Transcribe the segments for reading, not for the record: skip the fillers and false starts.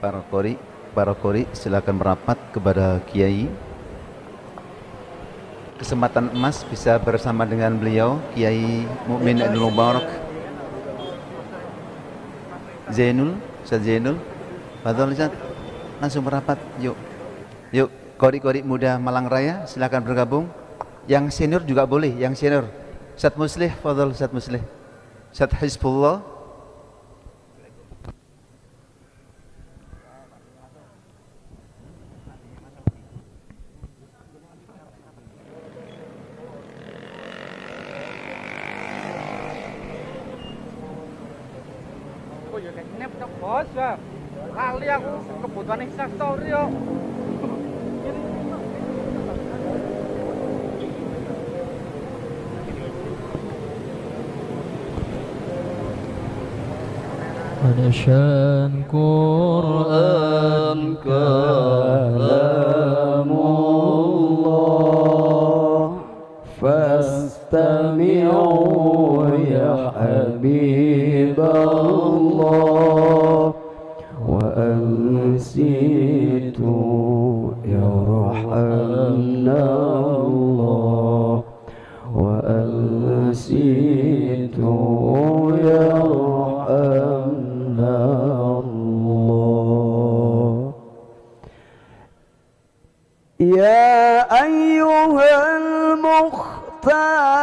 Para qori, silakan merapat kepada Kiai. Kesempatan emas bisa bersama dengan beliau, Kiai Mu'min Ainul Mubarok. Syed Zainul, Fatul Syed, langsung merapat, yuk. Yuk, qori-qori muda Malang Raya, silakan bergabung. Yang senior juga boleh, yang senior. Syed Muslih, Fatul Syed Muslih. Syed Hizbullah. Lali aku kebutuhan aksesoris yo. Al Qur'an kalamullah fastami'u ya habiballah wa ansitu yarhamna Allah wa ansitu yarhamna Allah ya ayyuhal mukhtar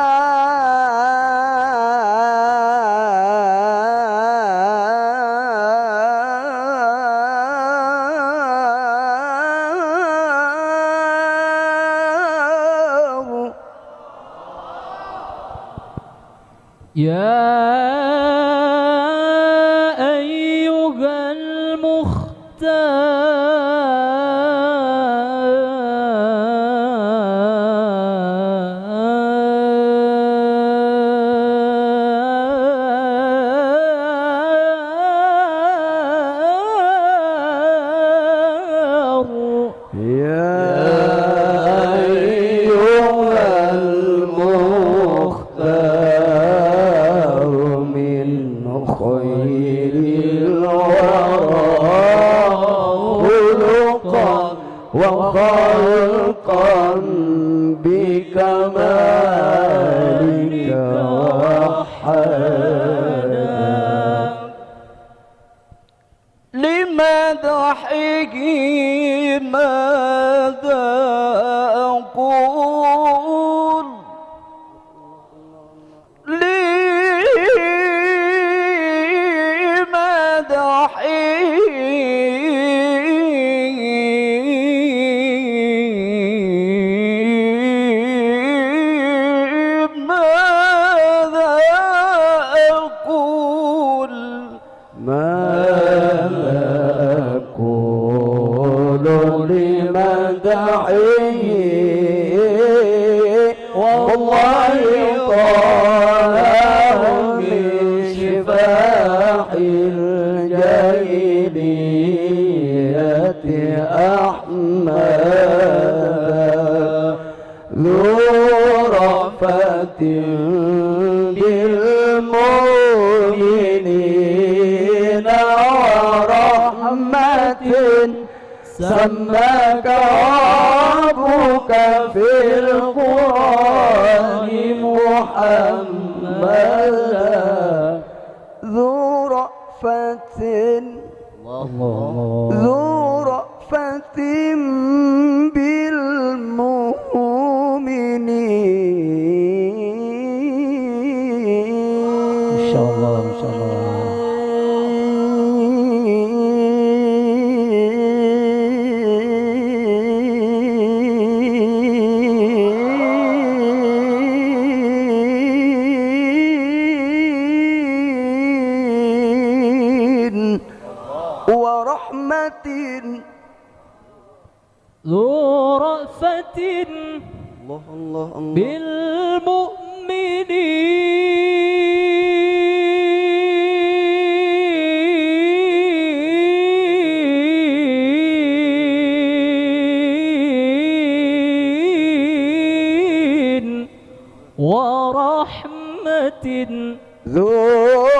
ذو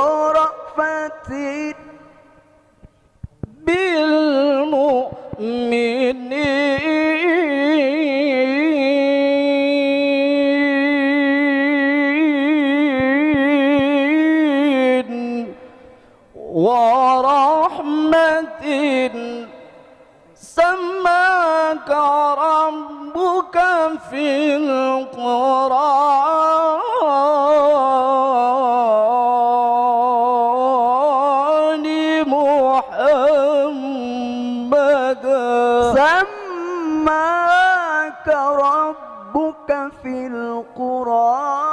رأفة بالمؤمنين رحمة سماك ربك في القرآن محمد سماك ربك في القرآن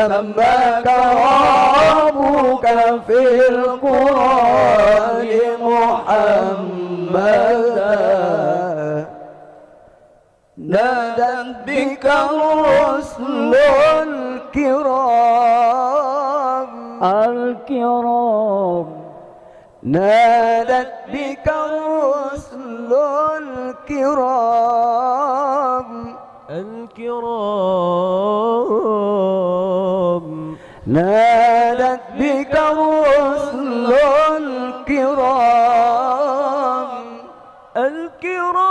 سماك ربك في القرآن محمدا نادت بك الرسل الكرام نادت بك الرسل الكرام نادت بك الرسل الكرام نادت بك الرسل الكرام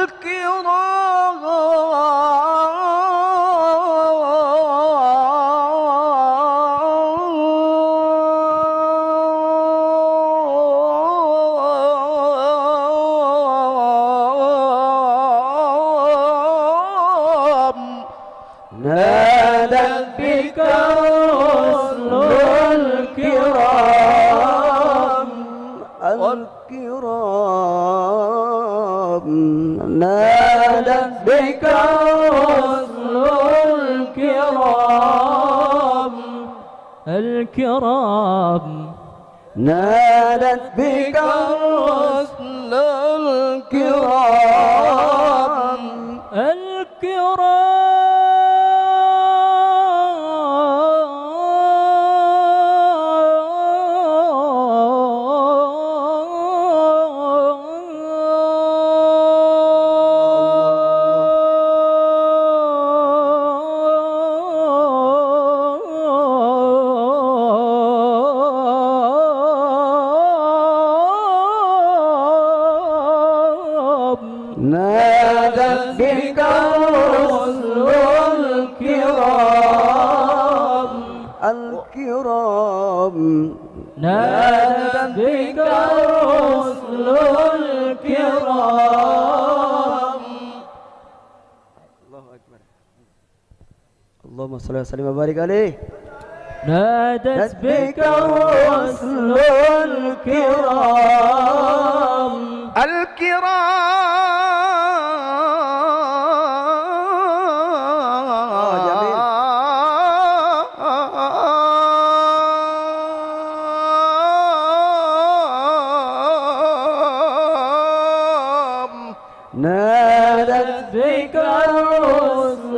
نادت بك الرسل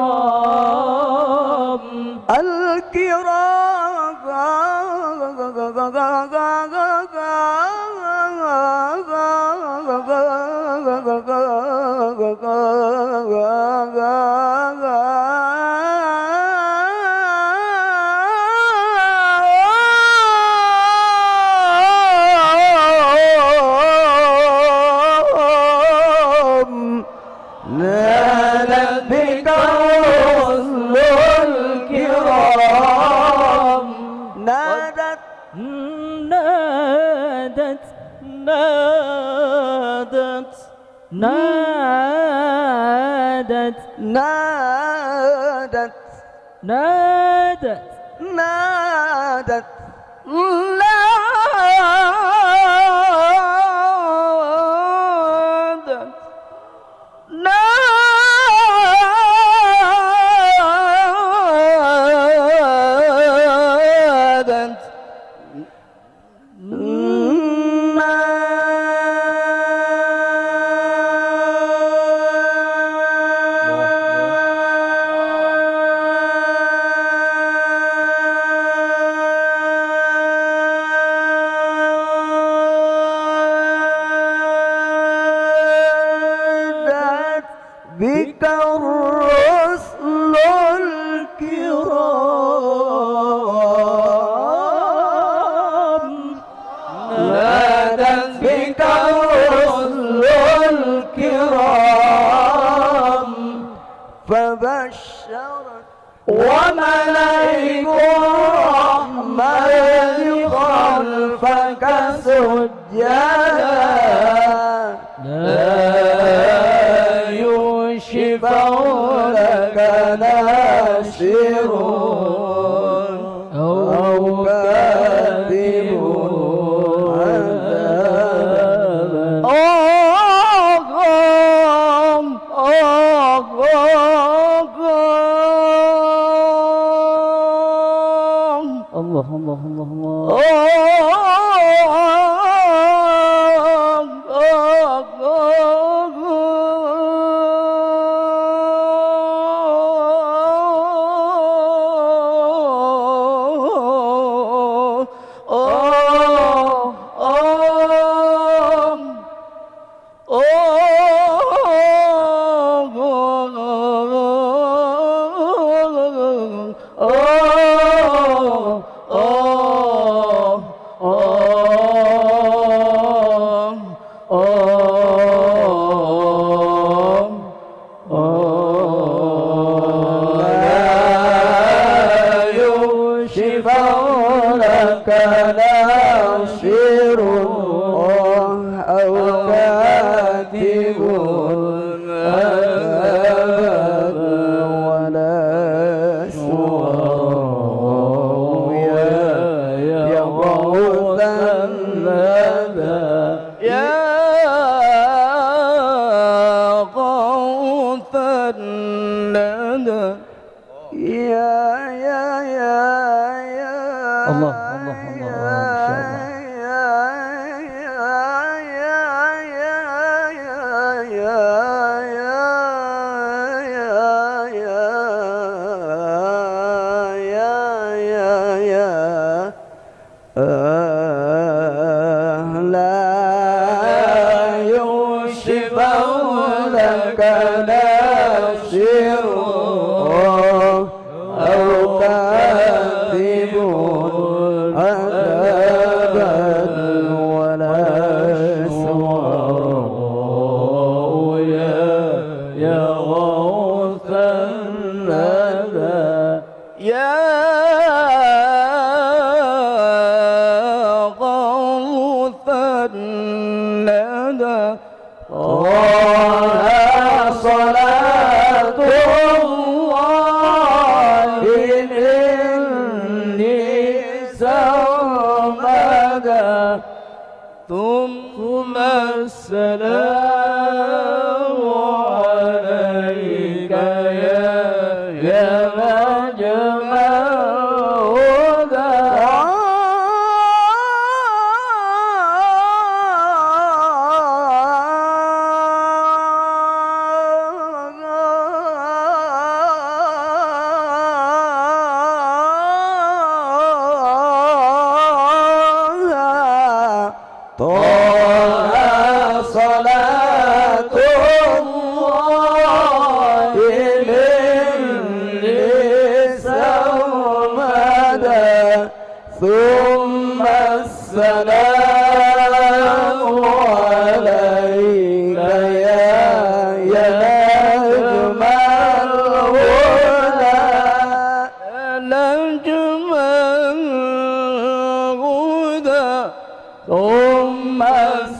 الكرام نادت صلاة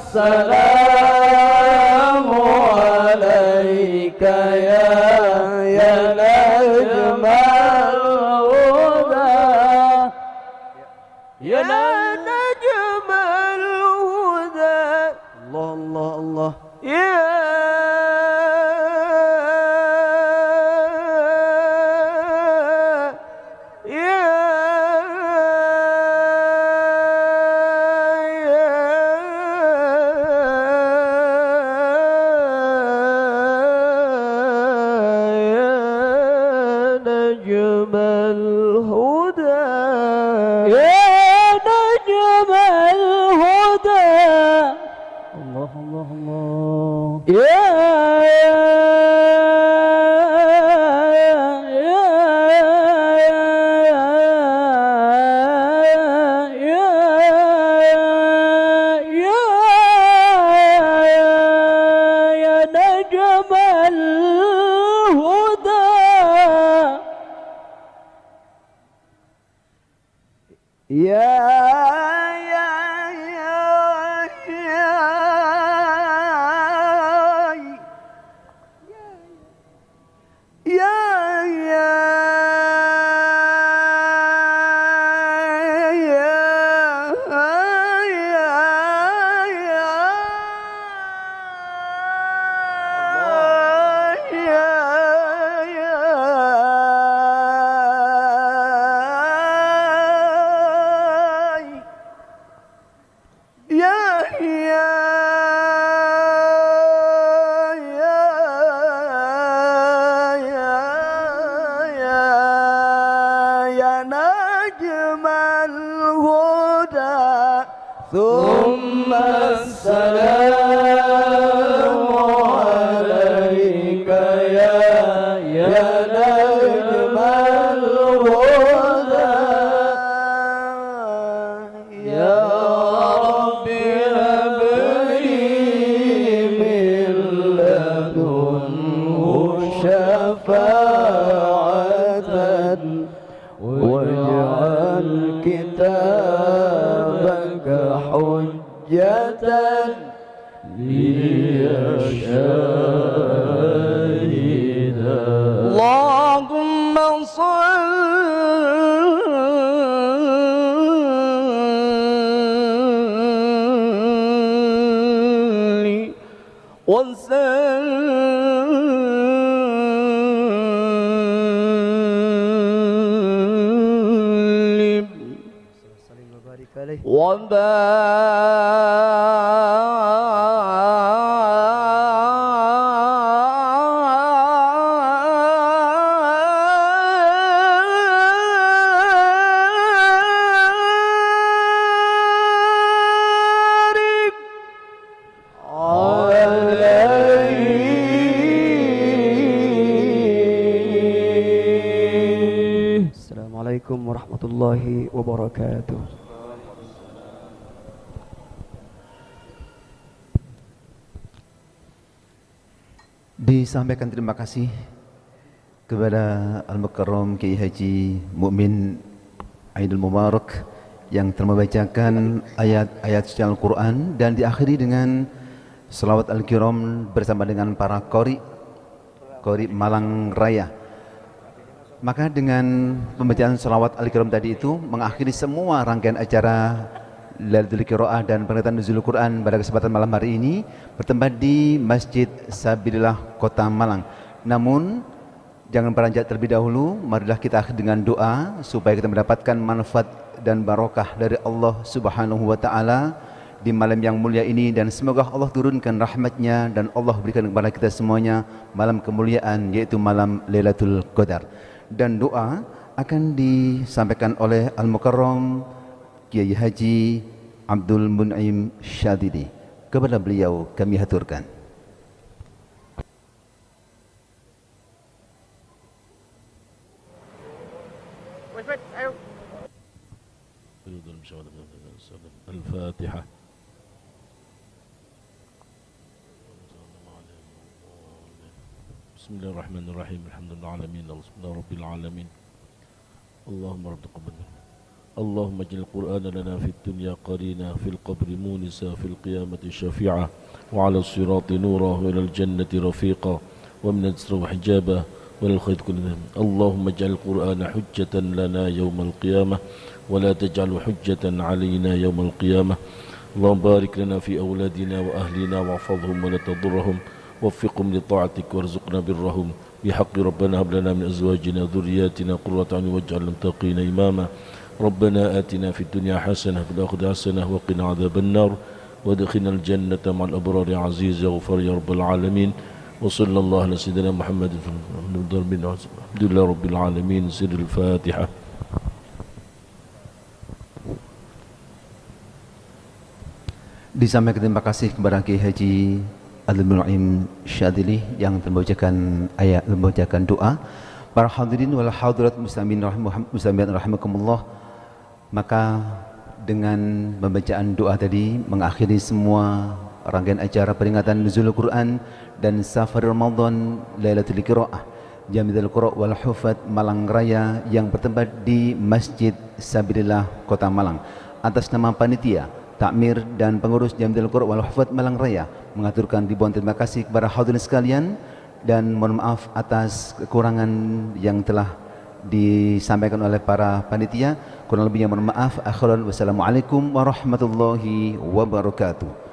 السلام عليك يا نجم الهدى يا نجم الهدى. الله الله الله يا disampaikan terima kasih kepada Al Mukarram Kyai Haji Mu'min Ainul Mubarok yang telah membacakan ayat-ayat suci Al-Quran dan diakhiri dengan selawat al kirom bersama dengan para qori Malang Raya. Maka dengan pembacaan selawat al kirom tadi itu mengakhiri semua rangkaian acara Lailatul Qiro'ah dan peringatan Nuzulul Qur'an pada kesempatan malam hari ini bertempat di Masjid Sabilillah Kota Malang. Namun jangan beranjak terlebih dahulu, marilah kita akhiri dengan doa supaya kita mendapatkan manfaat dan barokah dari Allah Subhanahu wa taala di malam yang mulia ini, dan semoga Allah turunkan rahmatnya dan Allah berikan kepada kita semuanya malam kemuliaan, yaitu malam Lailatul Qadar. Dan doa akan disampaikan oleh Al Mukarram Kiai Haji Abdul Mu'min Syadzili. Kepada beliau kami haturkan. Al-Fatihah. Bismillahirrahmanirrahim. Alhamdulillahirabbil alamin. Allahumma rabbana taqabbal. Allahumma jil Qur'ana lana fid dunya qarina, fil qabri munisa, fil qiyamati syafi'ah, wa ala sirati nurah, wa ilal jannati rafiqah, wa minal sirah hijabah, wa ilal khayt kulinah. Allahumma jil Qur'ana hujjatan lana yawmal qiyamah, wa la taj'alu hujjatan alayna yawmal qiyamah. Allahumma barik lana fi awladina wa ahlina wa afadhum wa la tadurrahum, waffiqum li ta'atik warzuqna birrahum, bihaqqi rabbana hablana min azwajina dhurriyatina qurrata a'yun waj'al lil muttaqina imama. ربنا آتنا في الدنيا حسنة وفي الآخرة حسنة وقنا عذاب النار وادخلنا الجنة مع الأبرار عزيز وغفر يا رب العالمين وصلى الله على سيدنا محمد الحمد لله رب العالمين سر الفاتحة. Disampaikan terima kasih kepada Kiai Haji Abdul Mu'min Syadzili yang membacakan ayat, membacakan doa. Para hadirin wal hadirat muslimin rahimakumullah. Maka dengan pembacaan doa tadi mengakhiri semua rangkaian acara peringatan Nuzulul Qur'an dan Safar Ramadan Lailatul Qiro'ah Jam'il Qur'an wal Malang Raya yang bertempat di Masjid Sabilillah Kota Malang. Atas nama panitia, takmir dan pengurus Jam'il Qur'an wal Malang Raya mengaturkan ribuan terima kasih kepada hadirin sekalian. Dan mohon maaf atas kekurangan yang telah disampaikan oleh para panitia. Kurang lebihnya mohon maaf. Akhirul wassalamualaikum warahmatullahi wabarakatuh.